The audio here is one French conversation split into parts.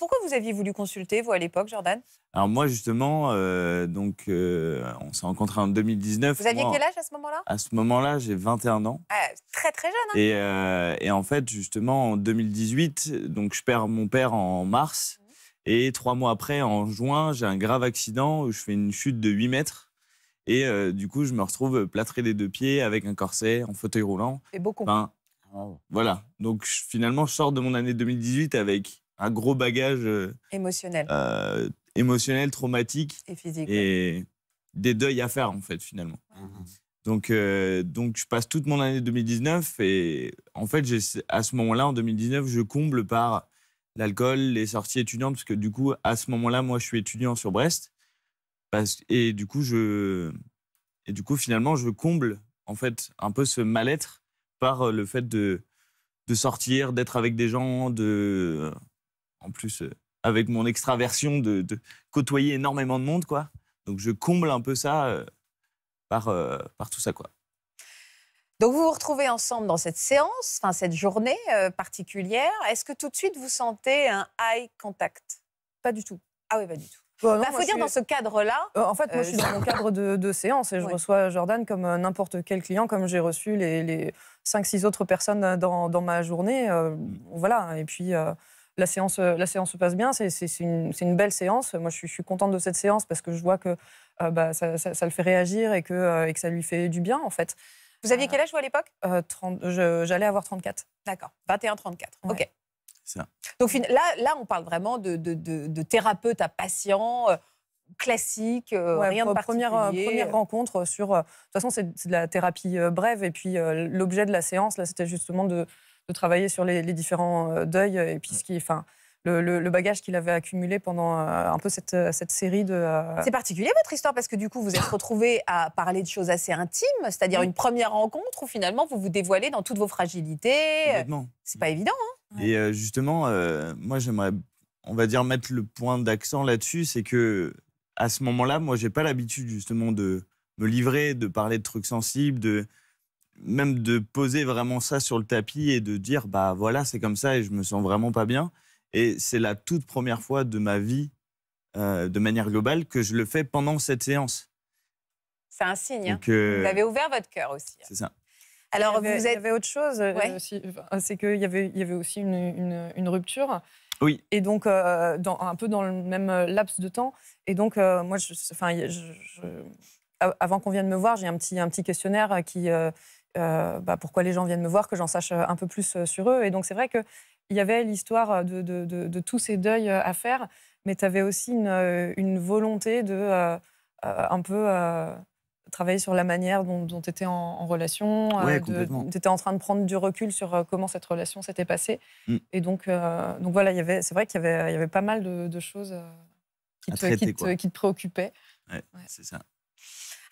Pourquoi vous aviez voulu consulter, vous, à l'époque, Jordan? Alors moi, justement, on s'est rencontrés en 2019. Vous aviez quel âge à ce moment-là? À ce moment-là, j'ai 21 ans. Très, très jeune. Hein. Et en fait, justement, en 2018, donc, je perds mon père en mars. Et 3 mois après, en juin, j'ai un grave accident où je fais une chute de 8 mètres. Et du coup, je me retrouve plâtré des 2 pieds avec un corset, en fauteuil roulant. Et beaucoup. Enfin, voilà. Donc, finalement, je sors de mon année 2018 avec un gros bagage émotionnel. Émotionnel, traumatique. Et physique. Et des deuils à faire, en fait, finalement. Donc, je passe toute mon année 2019. Et en fait, à ce moment-là, en 2019, je comble par l'alcool, les sorties étudiantes, parce que du coup, à ce moment-là, moi, je suis étudiant sur Brest. Et du coup, finalement, je comble, en fait, un peu ce mal-être par le fait de sortir, d'être avec des gens, en plus, avec mon extraversion, de côtoyer énormément de monde, quoi. Donc, je comble un peu ça par tout ça, quoi. Donc, vous vous retrouvez ensemble dans cette séance, enfin cette journée particulière. Est-ce que tout de suite, vous sentez un eye contact? Pas du tout. Ah oui, pas du tout. Bon, non, faut dire dans ce cadre-là... en fait, moi, je suis dans mon cadre de séance et je reçois Jordan comme n'importe quel client, comme j'ai reçu les 5-6 autres personnes dans ma journée. Voilà, et puis... La séance se passe bien, c'est une belle séance. Moi, je suis contente de cette séance parce que je vois que ça le fait réagir et que ça lui fait du bien, en fait. Vous aviez quel âge, vous, à l'époque? J'allais avoir 34. D'accord, 21-34, ouais. OK. Ça. Donc là, on parle vraiment de thérapeute à patient, classique, rien de particulier. Première rencontre sur... de toute façon, c'est de la thérapie brève. Et puis, l'objet de la séance, là, c'était justement de travailler sur les différents deuils et puis le bagage qu'il avait accumulé pendant un peu cette série de... C'est particulier votre histoire parce que du coup vous êtes retrouvés à parler de choses assez intimes, c'est-à-dire une première rencontre où finalement vous vous dévoilez dans toutes vos fragilités. Exactement. C'est pas évident. Hein. Et justement, moi j'aimerais, on va dire, mettre le point d'accent là-dessus, c'est que à ce moment-là, moi j'ai pas l'habitude justement de me livrer, de parler de trucs sensibles, même de poser vraiment ça sur le tapis et de dire « bah voilà, c'est comme ça et je me sens vraiment pas bien ». Et c'est la toute première fois de ma vie, de manière globale, que je le fais pendant cette séance. C'est un signe. Donc, Vous avez ouvert votre cœur aussi. C'est ça. Alors, il y avait autre chose, c'est qu'il y avait aussi une rupture. Oui. Et donc, un peu dans le même laps de temps. Et donc, moi, avant qu'on vienne me voir, j'ai un petit questionnaire qui... pourquoi les gens viennent me voir, que j'en sache un peu plus sur eux. Et donc, c'est vrai qu'il y avait l'histoire de tous ces deuils à faire, mais tu avais aussi une volonté de travailler sur la manière dont tu étais en relation. Ouais, tu étais en train de prendre du recul sur comment cette relation s'était passée. Mm. Et donc voilà, c'est vrai qu'il y avait pas mal de choses qui te préoccupaient. Ouais, ouais. C'est ça.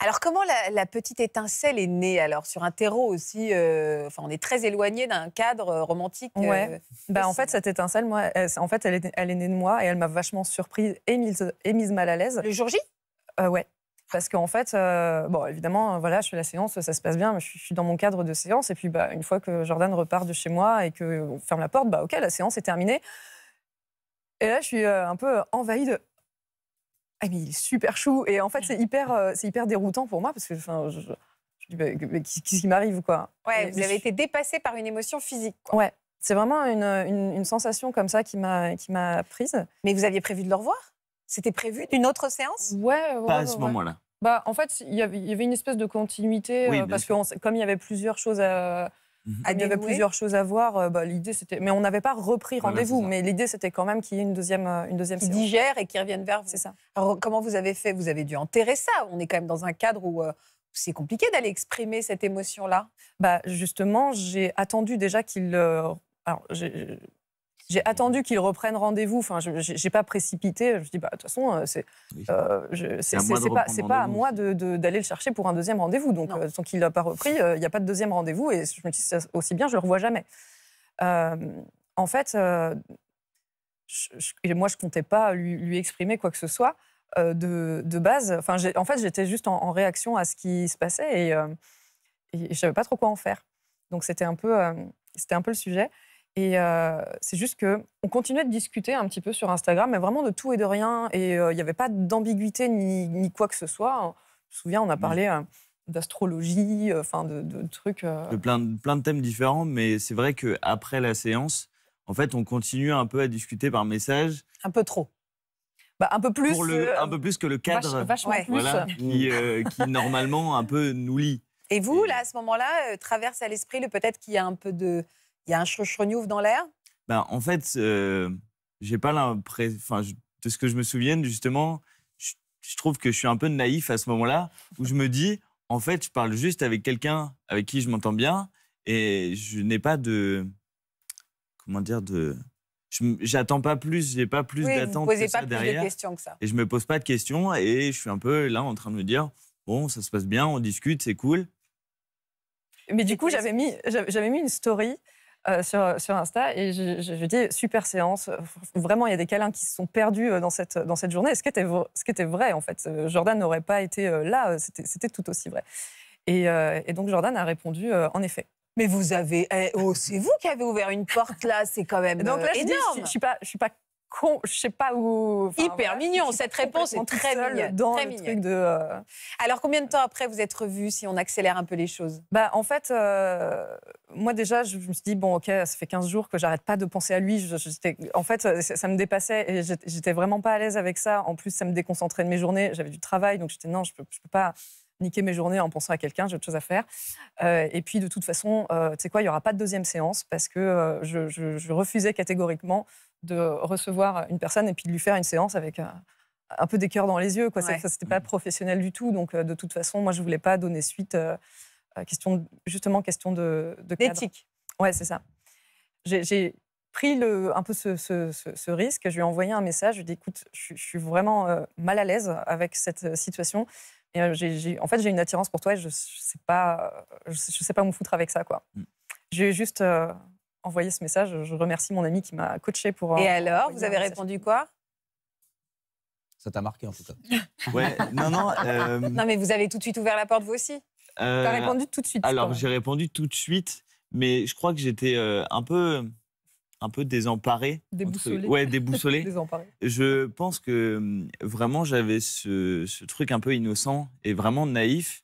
Alors, comment la petite étincelle est née? Alors, sur un terreau aussi, on est très éloigné d'un cadre romantique. Ouais. En fait, cette étincelle, moi, elle est née de moi et elle m'a vachement surprise et mise mal à l'aise. Le jour J? Ouais. Parce qu'en fait, évidemment, voilà, je fais la séance, ça se passe bien, mais je suis dans mon cadre de séance. Et puis, une fois que Jordan repart de chez moi et qu'on ferme la porte, OK, la séance est terminée. Et là, je suis un peu envahie de... Ah, mais il est super chou. Et en fait, c'est hyper déroutant pour moi parce que je dis, mais qu'est-ce qui m'arrive, quoi. Ouais, vous avez été dépassée par une émotion physique, quoi. Ouais, c'est vraiment une sensation comme ça qui m'a prise. Mais vous aviez prévu de le revoir? C'était prévu d'une autre séance? Ouais. Pas à ce moment-là. Bah, en fait, il y avait une espèce de continuité parce que comme il y avait plusieurs choses à... Il y avait plusieurs choses à voir. L'idée, c'était... Mais on n'avait pas repris rendez-vous. Mais l'idée, c'était quand même qu'il y ait une deuxième séance. Qui digère et qui revienne vers vous. C'est ça. Alors, comment vous avez fait? Vous avez dû enterrer ça. On est quand même dans un cadre où c'est compliqué d'aller exprimer cette émotion-là. Justement, j'ai attendu déjà qu'il... J'ai attendu qu'ils reprennent rendez-vous. Enfin, j'ai pas précipité. Je me dis, de toute façon, c'est pas à moi d'aller le chercher pour un deuxième rendez-vous. Donc, tant qu'il l'a pas repris, il n'y a pas de deuxième rendez-vous. Et je me dis, aussi bien, je le revois jamais. En fait, moi, je comptais pas lui exprimer quoi que ce soit de base. Enfin, en fait, j'étais juste en réaction à ce qui se passait et je savais pas trop quoi en faire. Donc, c'était un peu le sujet. Et c'est juste qu'on continuait de discuter un petit peu sur Instagram, mais vraiment de tout et de rien. Et il n'y avait pas d'ambiguïté ni quoi que ce soit. Je me souviens, on a parlé d'astrologie, enfin de trucs... De plein de thèmes différents, mais c'est vrai qu'après la séance, en fait, on continue un peu à discuter par message. Un peu trop. Bah, un peu plus. Pour un peu plus que le cadre voilà, qui, normalement, un peu nous lie. Et vous, là, à ce moment-là, traverse à l'esprit le peut-être qu'il y a un peu de... Il y a un chrognouf dans l'air? Ben, en fait, j'ai pas l'impression. Enfin, de ce que je me souvienne, justement, je trouve que je suis un peu naïf à ce moment-là, où je me dis, en fait, je parle juste avec quelqu'un avec qui je m'entends bien, et je n'ai pas de. Comment dire de. J'attends pas plus, j'ai pas plus d'attente que ça derrière. Et je me pose pas de questions, et je suis un peu là en train de me dire, bon, ça se passe bien, on discute, c'est cool. Mais du coup, j'avais mis une story. Sur Insta, et je dis super séance, vraiment il y a des câlins qui se sont perdus dans cette journée, et ce qui était vrai en fait. Jordan n'aurait pas été là, c'était tout aussi vrai. Et donc Jordan a répondu en effet. Mais vous avez, c'est vous qui avez ouvert une porte là, c'est quand même donc là, énorme. Je suis pas con, je sais pas où. Hyper mignon, cette réponse est très mignonne. Alors combien de temps après vous êtes revus, si on accélère un peu les choses? Bah en fait, moi déjà je me suis dit bon ok, ça fait 15 jours que j'arrête pas de penser à lui. En fait ça me dépassait et j'étais vraiment pas à l'aise avec ça. En plus ça me déconcentrait de mes journées. J'avais du travail donc j'étais non, je peux pas niquer mes journées en pensant à quelqu'un, j'ai autre chose à faire. Et puis de toute façon, tu sais quoi, il n'y aura pas de deuxième séance parce que je refusais catégoriquement de recevoir une personne et puis de lui faire une séance avec un peu des cœurs dans les yeux. Ouais. Ça, c'était pas professionnel du tout. Donc de toute façon, moi, je ne voulais pas donner suite. Question de cadre. D'éthique. Ouais, c'est ça. J'ai pris un peu ce risque. Je lui ai envoyé un message. Je lui ai dit, écoute, je suis vraiment mal à l'aise avec cette situation. Et en fait, j'ai une attirance pour toi et je sais pas où me foutre avec ça, quoi. J'ai juste envoyé ce message. Je remercie mon ami qui m'a coaché pour... Et alors, vous avez répondu quoi? Ça t'a marqué, en tout cas. Ouais, non. Non, mais vous avez tout de suite ouvert la porte, vous aussi. T'as répondu tout de suite. Alors, j'ai répondu tout de suite, mais je crois que j'étais un peu désemparé. Déboussolé. Ouais, déboussolé. Désemparé. Je pense que vraiment j'avais ce truc un peu innocent et vraiment naïf,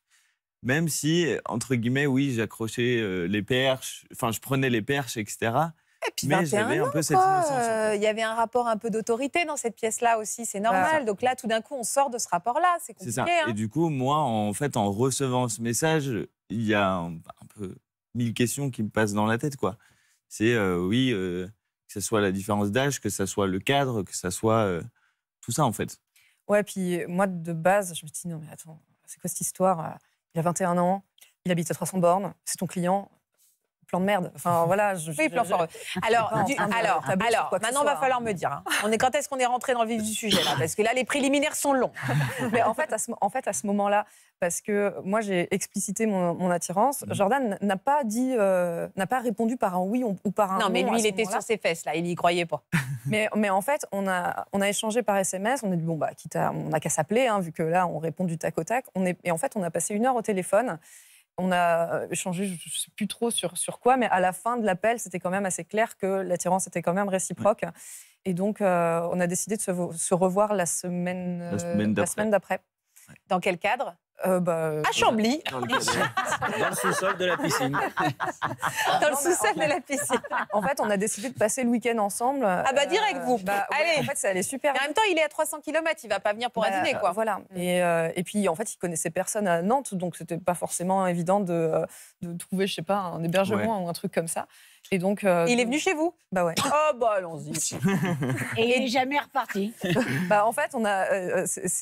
même si, entre guillemets, oui, j'accrochais les perches, enfin je prenais les perches, etc. Et puis mais j'avais un peu cette innocence. Il y avait un rapport un peu d'autorité dans cette pièce-là aussi, c'est normal. Donc là, tout d'un coup, on sort de ce rapport-là, c'est compliqué. C'est ça. Hein. Et du coup, moi, en fait, en recevant ce message, il y a un peu 1000 questions qui me passent dans la tête, quoi. C'est que ce soit la différence d'âge, que ce soit le cadre, que ce soit tout ça, en fait. Ouais, puis moi, de base, je me dis, non, mais attends, c'est quoi cette histoire? Il a 21 ans, il habite à 300 bornes, c'est ton client, plan de merde. Enfin, voilà. Plan foireux. Alors maintenant, il va falloir me dire. Hein. Quand est-ce qu'on est rentré dans le vif du sujet, là? Parce que là, les préliminaires sont longs. Mais en fait, à ce moment-là, parce que moi, j'ai explicité mon attirance. Jordan n'a pas dit, n'a pas répondu par un oui ou par un non. Non, mais lui, il était sur ses fesses, là. Il n'y croyait pas. Mais en fait, on a échangé par SMS. On a dit, bon, bah, on n'a qu'à s'appeler, hein, vu que là, on répond du tac au tac. Et en fait, on a passé 1 heure au téléphone. On a échangé, je ne sais plus trop sur quoi, mais à la fin de l'appel, c'était quand même assez clair que l'attirance était quand même réciproque. Ouais. Et donc, on a décidé de se revoir la semaine d'après. Ouais. Dans quel cadre? À Chambly. Dans le sous-sol de la piscine. Dans le sous-sol de la piscine. En fait, on a décidé de passer le week-end ensemble. Ah bah direct, vous. Allez. En fait, ça allait super bien. En même temps, il est à 300 km, il ne va pas venir pour un dîner, quoi. Voilà. Et puis, en fait, il ne connaissait personne à Nantes, donc ce n'était pas forcément évident de trouver, je ne sais pas, un hébergement ou un truc comme ça. Et donc, il est venu chez vous? Bah ouais. Oh bah allons-y. Et il n'est jamais reparti. Bah en fait,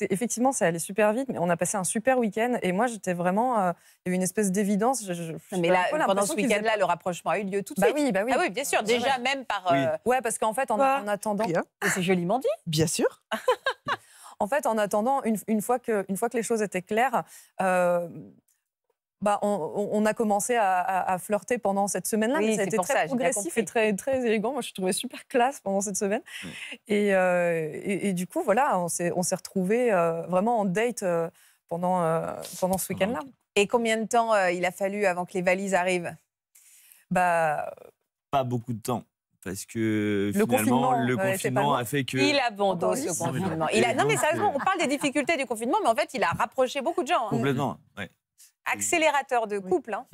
effectivement, ça allait super vite, mais on a passé un super week-end. Et moi, j'étais vraiment... il y a eu une espèce d'évidence. Mais là, pendant ce week-end-là, le rapprochement a eu lieu tout de suite. Ah oui, bien sûr. Déjà, même par... Ouais, parce qu'en fait, en attendant... C'est joliment dit. Bien sûr. En fait, en attendant, une fois que les choses étaient claires... Bah, on a commencé à flirter pendant cette semaine-là, mais ça a été très progressif et très élégant. Moi, je trouvais super classe pendant cette semaine. Et du coup, voilà, on s'est retrouvés vraiment en date pendant ce week-end-là. Et combien de temps il a fallu avant que les valises arrivent? Bah, pas beaucoup de temps. Parce que finalement, le confinement a fait que... Il abandonne ce confinement. Non mais sérieusement, on parle des difficultés du confinement, mais en fait, il a rapproché beaucoup de gens. Complètement, hein. Accélérateur de couple. Hein.